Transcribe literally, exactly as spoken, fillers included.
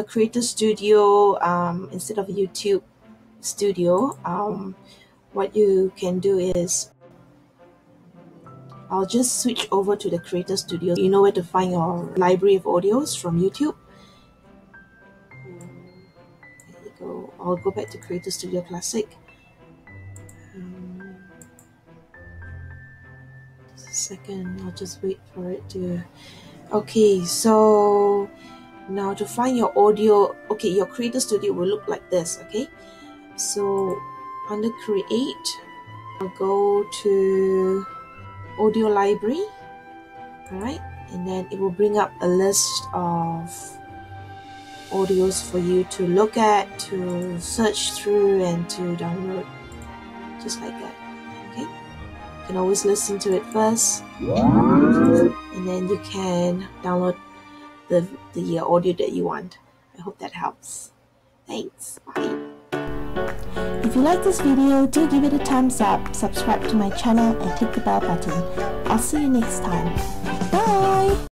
a Creator Studio um, instead of a YouTube Studio, um, what you can do is I'll just switch over to the Creator Studio. You know where to find your library of audios from YouTube. There you go. I'll go back to Creator Studio Classic. Um, just a second, I'll just wait for it to... Okay, so now to find your audio, okay, your Creator Studio will look like this, okay? So under Create, I'll go to Audio Library, alright, and then it will bring up a list of audios for you to look at, to search through, and to download, just like that, okay? You can always listen to it first, and then you can download the, the audio that you want. I hope that helps. Thanks, bye. If you like this video, do give it a thumbs up, subscribe to my channel and click the bell button. I'll see you next time. Bye!